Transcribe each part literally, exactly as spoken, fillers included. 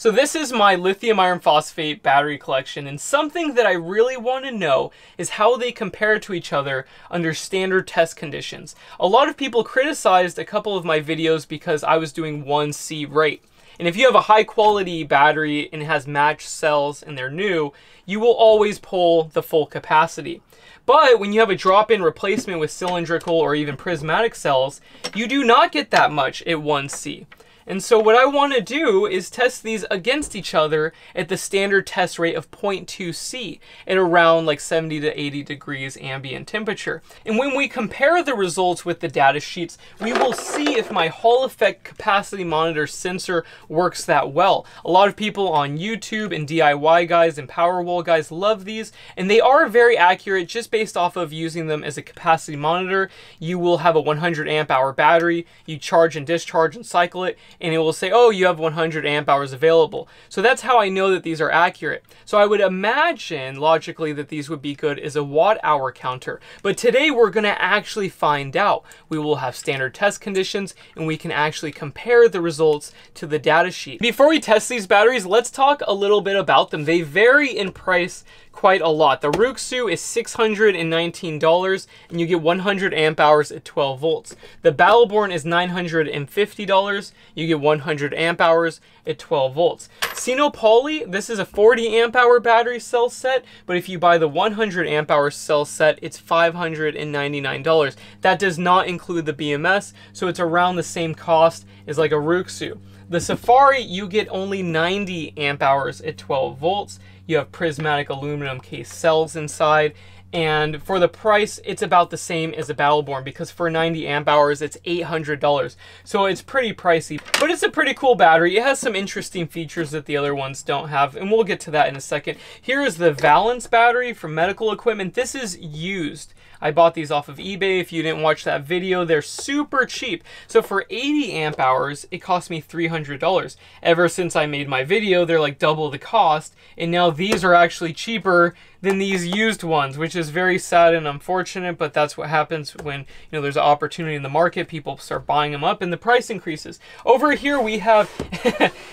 So this is my lithium iron phosphate battery collection, and something that I really want to know is how they compare to each other under standard test conditions. A lot of people criticized a couple of my videos because I was doing one C rate. And if you have a high quality battery and it has matched cells and they're new, you will always pull the full capacity. But when you have a drop-in replacement with cylindrical or even prismatic cells, you do not get that much at one C. And so what I want to do is test these against each other at the standard test rate of zero point two C at around like seventy to eighty degrees ambient temperature. And when we compare the results with the data sheets, we will see if my Hall Effect capacity monitor sensor works that well. A lot of people on YouTube and D I Y guys and Powerwall guys love these, and they are very accurate just based off of using them as a capacity monitor. You will have a one hundred amp hour battery, you charge and discharge and cycle it, and it will say, oh, you have one hundred amp hours available. So that's how I know that these are accurate. So I would imagine logically that these would be good as a watt hour counter. But today we're going to actually find out. We will have standard test conditions and we can actually compare the results to the data sheet. Before we test these batteries, let's talk a little bit about them. They vary in price quite a lot. The Ruksu is six hundred nineteen dollars and you get one hundred amp hours at twelve volts. The Battle Born is nine hundred fifty dollars. You get one hundred amp hours at twelve volts. SinoPoly, this is a forty amp hour battery cell set, but if you buy the one hundred amp hour cell set, it's five hundred ninety-nine dollars. That does not include the B M S, so it's around the same cost as like a Ruksu. The Safari, you get only ninety amp hours at twelve volts. You have prismatic aluminum case cells inside. And for the price, it's about the same as a Battle Born, because for ninety amp hours, it's eight hundred dollars. So it's pretty pricey, but it's a pretty cool battery. It has some interesting features that the other ones don't have, and we'll get to that in a second. Here is the Valence battery for medical equipment. This is used. I bought these off of eBay. If you didn't watch that video, they're super cheap. So for eighty amp hours, it cost me three hundred dollars. Ever since I made my video, they're like double the cost. And now these are actually cheaper than these used ones, which is very sad and unfortunate, but that's what happens when, you know, there's an opportunity in the market, people start buying them up and the price increases. Over here we have,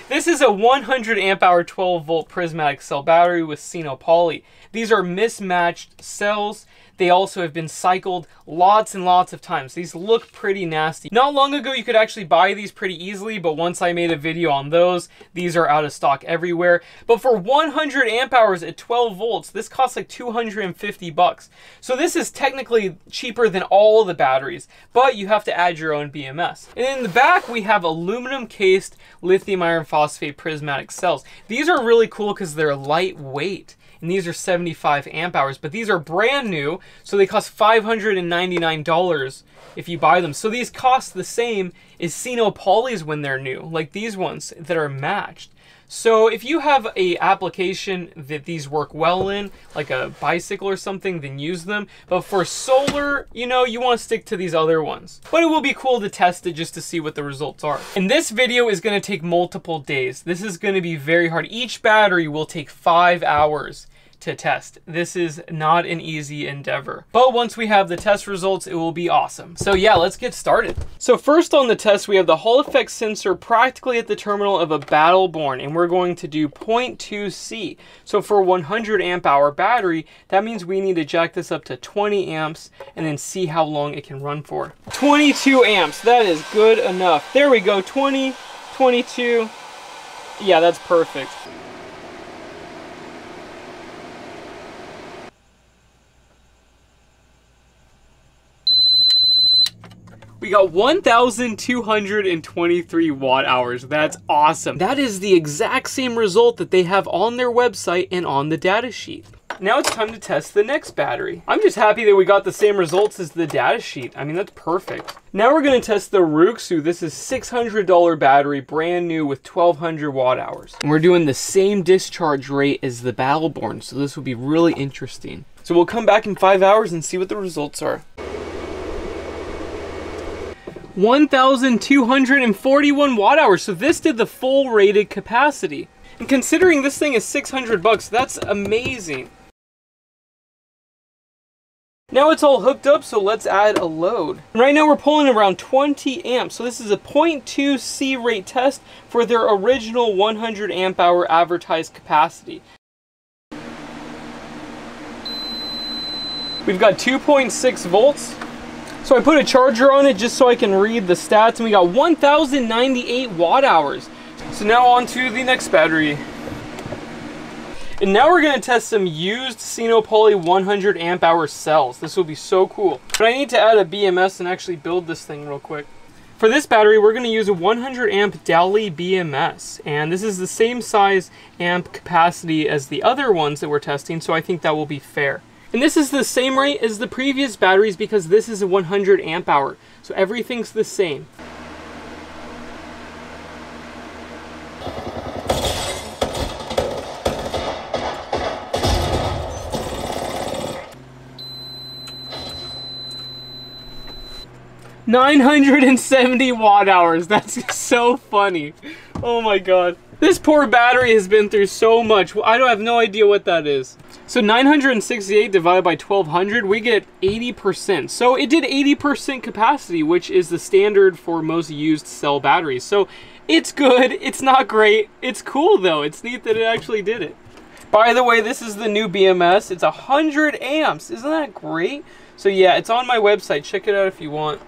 this is a one hundred amp hour twelve volt prismatic cell battery with SinoPoly. These are mismatched cells. They also have been cycled lots and lots of times. These look pretty nasty. Not long ago, you could actually buy these pretty easily, but once I made a video on those, these are out of stock everywhere. But for one hundred amp hours at twelve volts, this costs like two hundred fifty bucks. So this is technically cheaper than all the batteries, but you have to add your own B M S. And in the back, we have aluminum cased lithium iron phosphate prismatic cells. These are really cool because they're lightweight. And these are seventy-five amp hours, but these are brand new, so they cost five hundred ninety-nine dollars if you buy them. So these cost the same as SinoPoly's when they're new, like these ones that are matched. So if you have a application that these work well in, like a bicycle or something, then use them. But for solar, you know, you want to stick to these other ones. But it will be cool to test it just to see what the results are. And this video is going to take multiple days. This is going to be very hard. Each battery will take five hours to test. This is not an easy endeavor. But once we have the test results, it will be awesome. So yeah, let's get started. So first on the test, we have the Hall Effect sensor practically at the terminal of a Battle Born, and we're going to do zero point two C. So for one hundred amp hour battery, that means we need to jack this up to twenty amps and then see how long it can run for. twenty-two amps, that is good enough. There we go, twenty, twenty-two. Yeah, that's perfect. We got one thousand two hundred twenty-three watt hours. That's awesome. That is the exact same result that they have on their website and on the data sheet. Now it's time to test the next battery. I'm just happy that we got the same results as the data sheet. I mean, that's perfect. Now we're gonna test the Ruksu. This is six hundred dollar battery, brand new with twelve hundred watt hours. And we're doing the same discharge rate as the Battle Born, so this will be really interesting. So we'll come back in five hours and see what the results are. one thousand two hundred forty-one watt hours. So this did the full rated capacity. And considering this thing is six hundred bucks, that's amazing. Now it's all hooked up, so let's add a load. Right now we're pulling around twenty amps, so this is a zero point two C rate test for their original one hundred amp hour advertised capacity. We've got two point six volts. So I put a charger on it just so I can read the stats, and we got one thousand ninety-eight watt hours. So now on to the next battery. And now we're gonna test some used SinoPoly one hundred amp hour cells. This will be so cool. But I need to add a B M S and actually build this thing real quick. For this battery, we're gonna use a one hundred amp Daly B M S. And this is the same size amp capacity as the other ones that we're testing, so I think that will be fair. And this is the same rate as the previous batteries because this is a one hundred amp hour. So everything's the same. nine hundred seventy watt hours. That's so funny. Oh my god. This poor battery has been through so much. I don't have no idea what that is. So nine hundred sixty-eight divided by twelve hundred, we get eighty percent. So it did eighty percent capacity, which is the standard for most used cell batteries. So it's good. It's not great. It's cool though. It's neat that it actually did it. By the way, this is the new B M S. It's one hundred amps. Isn't that great? So yeah, it's on my website. Check it out if you want.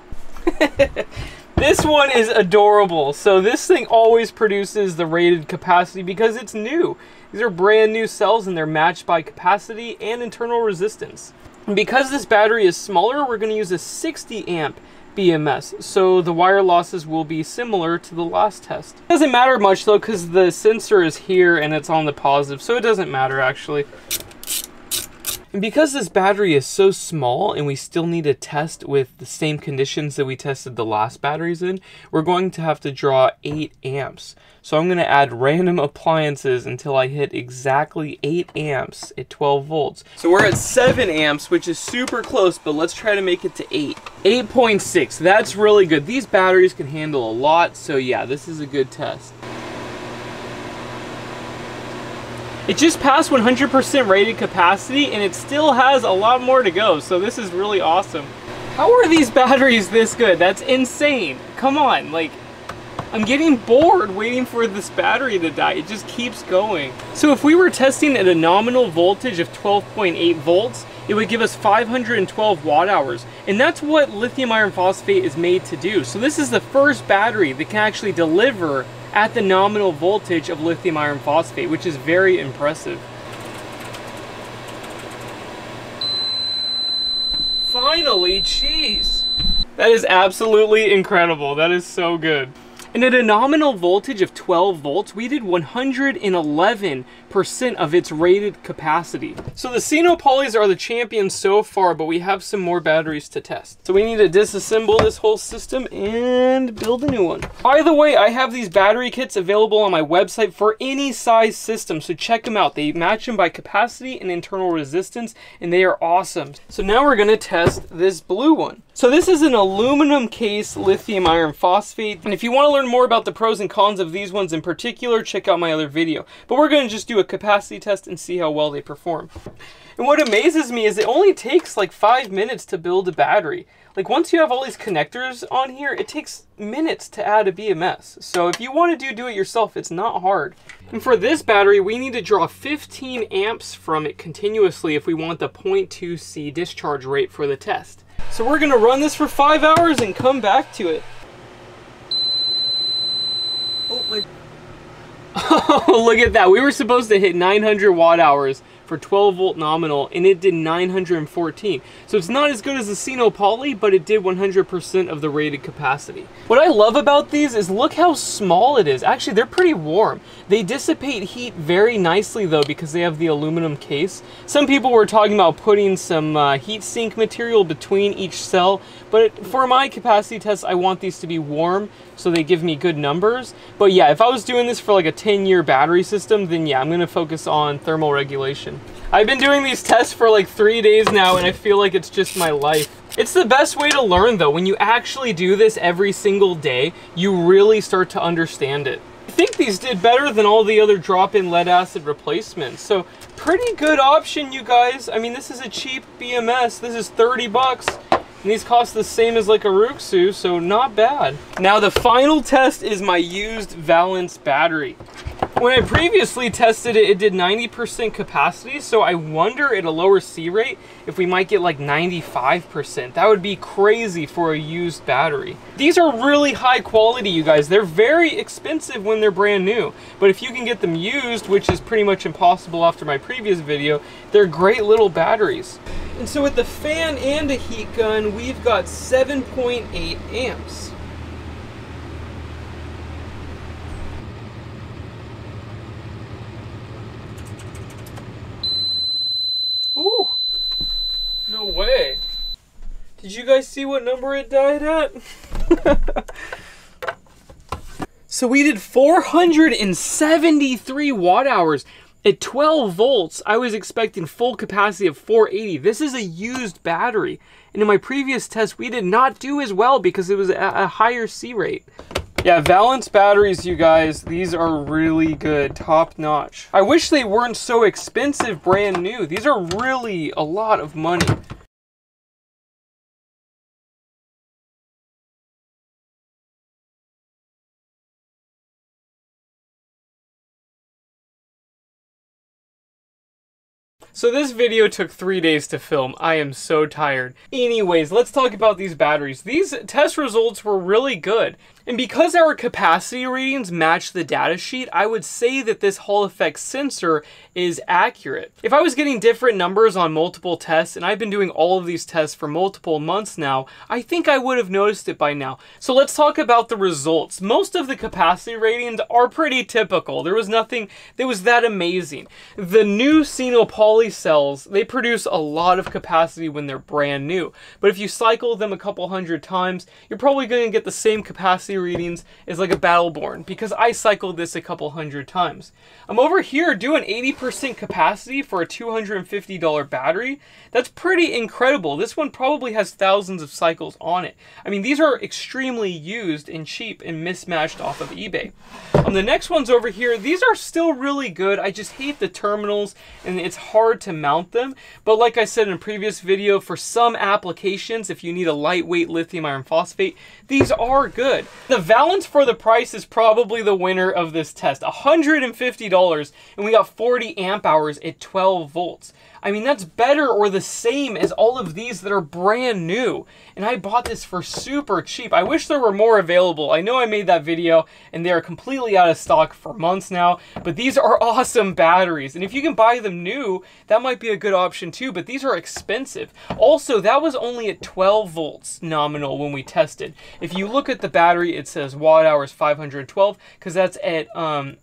This one is adorable. So this thing always produces the rated capacity because it's new. These are brand new cells and they're matched by capacity and internal resistance. And because this battery is smaller, we're going to use a sixty amp B M S, so the wire losses will be similar to the last test. It doesn't matter much though because the sensor is here and it's on the positive, so it doesn't matter actually. And because this battery is so small and we still need to test with the same conditions that we tested the last batteries in, we're going to have to draw eight amps. So I'm going to add random appliances until I hit exactly eight amps at twelve volts. So we're at seven amps, which is super close, but let's try to make it to eight. eight point six, that's really good. These batteries can handle a lot, so yeah, this is a good test. It just passed one hundred percent rated capacity and it still has a lot more to go, so this is really awesome. How are these batteries this good? That's insane. Come on, like, I'm getting bored waiting for this battery to die. It just keeps going. So if we were testing at a nominal voltage of twelve point eight volts, it would give us five hundred twelve watt hours. And that's what lithium iron phosphate is made to do. So this is the first battery that can actually deliver at the nominal voltage of lithium iron phosphate, which is very impressive. Finally, jeez. That is absolutely incredible. That is so good. And at a nominal voltage of twelve volts, we did one hundred eleven percent of its rated capacity. So the SinoPolys are the champions so far, but we have some more batteries to test. So we need to disassemble this whole system and build a new one. By the way, I have these battery kits available on my website for any size system, so check them out. They match them by capacity and internal resistance, and they are awesome. So now we're gonna test this blue one. So this is an aluminum case lithium iron phosphate, and if you want to learn more about the pros and cons of these ones in particular, check out my other video. But we're going to just do a capacity test and see how well they perform. And what amazes me is it only takes like five minutes to build a battery. Like once you have all these connectors on here, it takes minutes to add a B M S. So if you want to do do it yourself, it's not hard. And for this battery, we need to draw fifteen amps from it continuously if we want the zero point two C discharge rate for the test. So we're gonna run this for five hours and come back to it. Oh my. Oh, look at that. We were supposed to hit nine hundred watt hours for twelve volt nominal and it did nine hundred fourteen. So it's not as good as the SinoPoly, but it did one hundred percent of the rated capacity. What I love about these is look how small it is. Actually, they're pretty warm. They dissipate heat very nicely though because they have the aluminum case. Some people were talking about putting some uh, heat sink material between each cell, but for my capacity test, I want these to be warm so they give me good numbers. But yeah, if I was doing this for like a ten year battery system, then yeah, I'm gonna focus on thermal regulation. I've been doing these tests for like three days now and I feel like it's just my life. It's the best way to learn though. When you actually do this every single day, you really start to understand it. I think these did better than all the other drop-in lead acid replacements. So pretty good option, you guys. I mean, this is a cheap B M S. This is thirty bucks. And these cost the same as like a Ruksu, so not bad. Now the final test is my used Valence battery. When I previously tested it, it did ninety percent capacity, so I wonder at a lower C rate if we might get like ninety-five percent. That would be crazy for a used battery. These are really high quality, you guys. They're very expensive when they're brand new, but if you can get them used, which is pretty much impossible after my previous video, they're great little batteries. And so with the fan and a heat gun, we've got seven point eight amps. Ooh, no way. Did you guys see what number it died at? So we did four hundred seventy-three watt hours at twelve volts. I was expecting full capacity of four eighty. This is a used battery. And in my previous test, we did not do as well because it was at a higher C rate. Yeah, Valence batteries, you guys, these are really good, top notch. I wish they weren't so expensive brand new. These are really a lot of money. So this video took three days to film. I am so tired. Anyways, let's talk about these batteries. These test results were really good. And because our capacity readings match the data sheet, I would say that this Hall Effect sensor is accurate. If I was getting different numbers on multiple tests, and I've been doing all of these tests for multiple months now, I think I would have noticed it by now. So let's talk about the results. Most of the capacity ratings are pretty typical. There was nothing that was that amazing. The new SinoPoly cells, they produce a lot of capacity when they're brand new, but if you cycle them a couple hundred times, you're probably going to get the same capacity readings as like a Battle Born, because I cycled this a couple hundred times. I'm over here doing eighty percent capacity for a two hundred fifty dollar battery. That's pretty incredible. This one probably has thousands of cycles on it. I mean, these are extremely used and cheap and mismatched off of eBay. Um, the next ones over here, these are still really good. I just hate the terminals and it's hard to mount them, but like I said in a previous video, for some applications, if you need a lightweight lithium iron phosphate, these are good. The Valence for the price is probably the winner of this test. one hundred fifty dollars, and we got forty amp hours at twelve volts. I mean, that's better or the same as all of these that are brand new, and I bought this for super cheap. I wish there were more available. I know I made that video and they are completely out of stock for months now, but these are awesome batteries, and if you can buy them new, that might be a good option too, but these are expensive. Also, that was only at twelve volts nominal when we tested. If you look at the battery, it says watt hours five hundred twelve, because that's at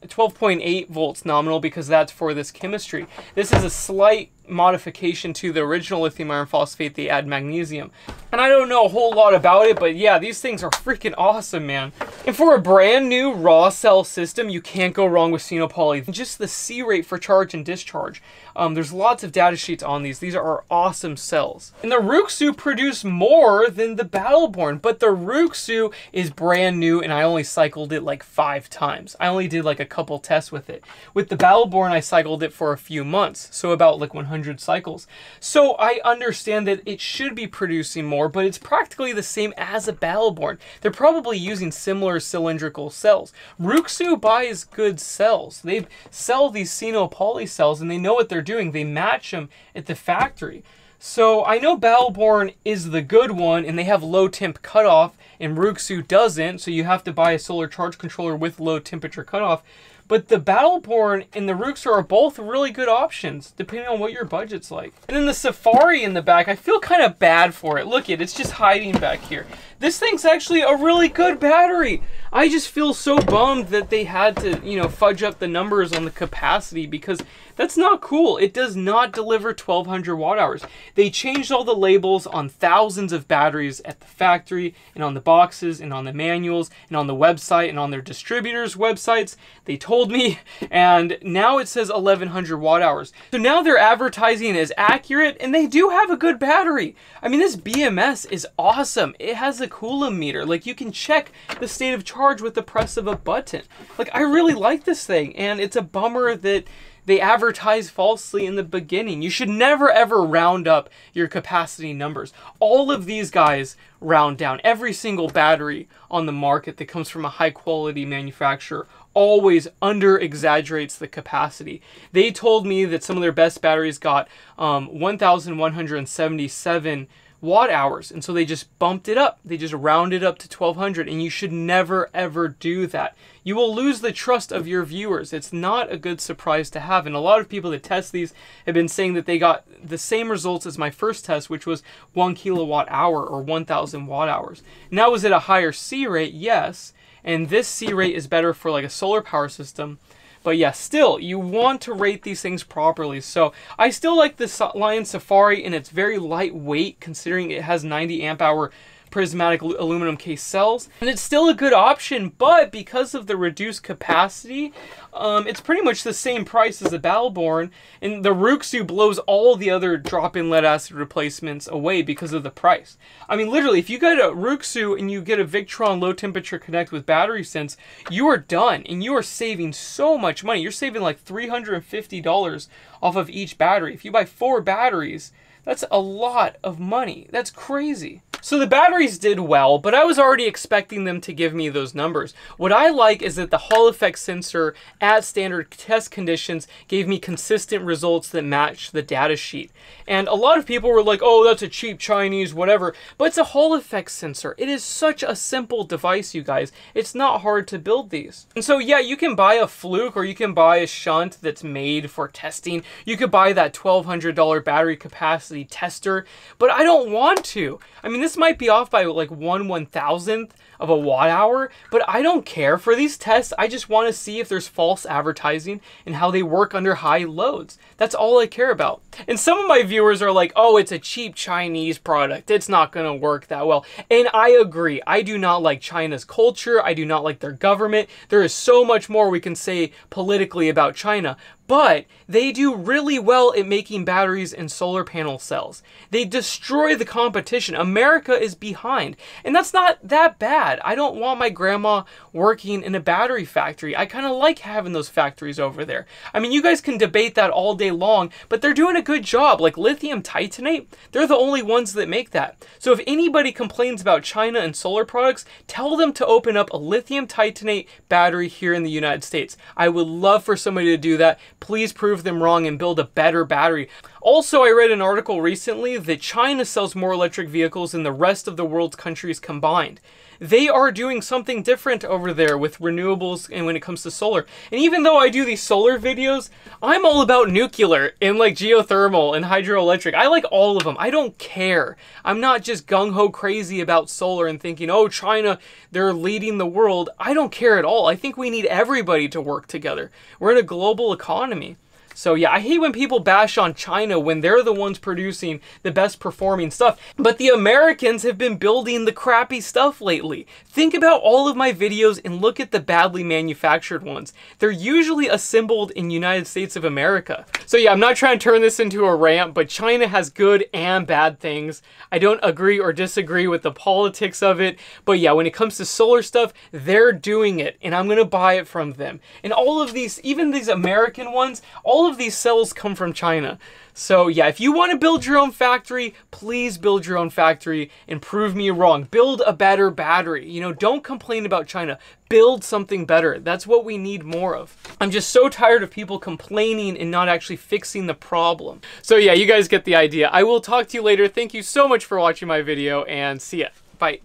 twelve point eight volts nominal, because that's for this chemistry. This is a slight modification to the original lithium iron phosphate. They add magnesium, and I don't know a whole lot about it, but yeah, these things are freaking awesome, man. And for a brand new raw cell system, you can't go wrong with SinoPoly. Just the C rate for charge and discharge, um, there's lots of data sheets on these. These are awesome cells. And the Ruksu produced more than the Battle Born, but the Ruksu is brand new, and I only cycled it like five times. I only did like a couple tests with it. With the Battle Born, I cycled it for a few months, so about like one hundred cycles. So I understand that it should be producing more, but it's practically the same as a Battle Born. They're probably using similar cylindrical cells. Ruksu buys good cells. They sell these SinoPoly cells, and they know what they're doing. They match them at the factory. So I know Battle Born is the good one, and they have low temp cutoff, and Ruksu doesn't, so you have to buy a solar charge controller with low temperature cutoff. But the Battle Born and the Ruksu are both really good options, depending on what your budget's like. And then the Safari in the back, I feel kind of bad for it. Look it, it's just hiding back here. This thing's actually a really good battery. I just feel so bummed that they had to, you know, fudge up the numbers on the capacity, because that's not cool. It does not deliver twelve hundred watt hours. They changed all the labels on thousands of batteries at the factory, and on the boxes, and on the manuals, and on the website, and on their distributors' websites. They told me, and now it says eleven hundred watt hours. So now they're advertising as accurate, and they do have a good battery. I mean, this B M S is awesome. It has a a coulometer. Like, you can check the state of charge with the press of a button. Like, I really like this thing, and it's a bummer that they advertise falsely in the beginning. You should never ever round up your capacity numbers. All of these guys round down. Every single battery on the market that comes from a high quality manufacturer always under exaggerates the capacity. They told me that some of their best batteries got um, one thousand one hundred seventy-seven watt hours. And so they just bumped it up. They just rounded up to twelve hundred, and you should never ever do that. You will lose the trust of your viewers. It's not a good surprise to have. And a lot of people that test these have been saying that they got the same results as my first test, which was one kilowatt hour or one thousand watt hours. And that was at a higher C rate, yes. And this C rate is better for like a solar power system. But yeah, still, you want to rate these things properly. So I still like this Lion Safari, and it's very lightweight considering it has ninety amp hour prismatic aluminum case cells. And it's still a good option, but because of the reduced capacity, um, it's pretty much the same price as the Battle Born. And the Ruksu blows all the other drop-in lead acid replacements away because of the price. I mean, literally, if you get a Ruksu and you get a Victron low temperature connect with battery sense, you are done, and you are saving so much money. You're saving like three hundred fifty dollars off of each battery. If you buy four batteries, that's a lot of money. That's crazy. So the batteries did well, but I was already expecting them to give me those numbers. What I like is that the Hall Effect sensor at standard test conditions gave me consistent results that matched the data sheet. And a lot of people were like, oh, that's a cheap Chinese, whatever. But it's a Hall Effect sensor. It is such a simple device, you guys. It's not hard to build these. And so yeah, you can buy a Fluke, or you can buy a shunt that's made for testing. You could buy that twelve hundred dollar battery capacity tester, but I don't want to. I mean, this might be off by like one one thousandth of a watt hour, but I don't care for these tests. I just want to see if there's false advertising and how they work under high loads. That's all I care about. And some of my viewers are like, oh, it's a cheap Chinese product, it's not going to work that well. And I agree. I do not like China's culture. I do not like their government. There is so much more we can say politically about China, but they do really well at making batteries and solar panel cells. They destroy the competition. America is behind, and that's not that bad. I don't want my grandma working in a battery factory. I kind of like having those factories over there. I mean, you guys can debate that all day long, but they're doing a good job. Like lithium titanate, they're the only ones that make that. So if anybody complains about China and solar products, tell them to open up a lithium titanate battery here in the United States. I would love for somebody to do that. Please prove them wrong and build a better battery. Also, I read an article recently that China sells more electric vehicles than the rest of the world's countries combined. They are doing something different over there with renewables and when it comes to solar. And even though I do these solar videos, I'm all about nuclear and like geothermal and hydroelectric. I like all of them. I don't care. I'm not just gung-ho crazy about solar and thinking, oh, China, they're leading the world. I don't care at all. I think we need everybody to work together. We're in a global economy. So yeah, I hate when people bash on China when they're the ones producing the best performing stuff, but the Americans have been building the crappy stuff lately. Think about all of my videos and look at the badly manufactured ones. They're usually assembled in United States of America. So yeah, I'm not trying to turn this into a rant, but China has good and bad things. I don't agree or disagree with the politics of it, but yeah, when it comes to solar stuff, they're doing it, and I'm gonna buy it from them. And all of these, even these American ones, all of these cells come from China. So yeah, if you want to build your own factory, please build your own factory and prove me wrong. Build a better battery. You know, don't complain about China. Build something better. That's what we need more of. I'm just so tired of people complaining and not actually fixing the problem. So yeah, you guys get the idea. I will talk to you later. Thank you so much for watching my video, and see ya. Bye.